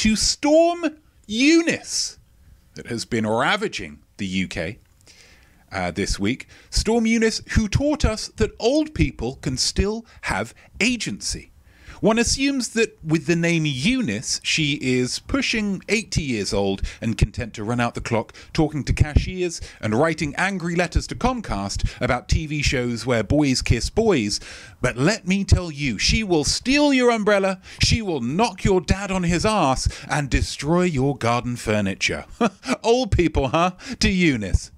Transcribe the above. to Storm Eunice that has been ravaging the UK this week. Storm Eunice, who taught us that old people can still have agency. One assumes that with the name Eunice, she is pushing 80 years old and content to run out the clock, talking to cashiers and writing angry letters to Comcast about TV shows where boys kiss boys. But let me tell you, she will steal your umbrella, she will knock your dad on his ass, and destroy your garden furniture. Old people, huh? To Eunice.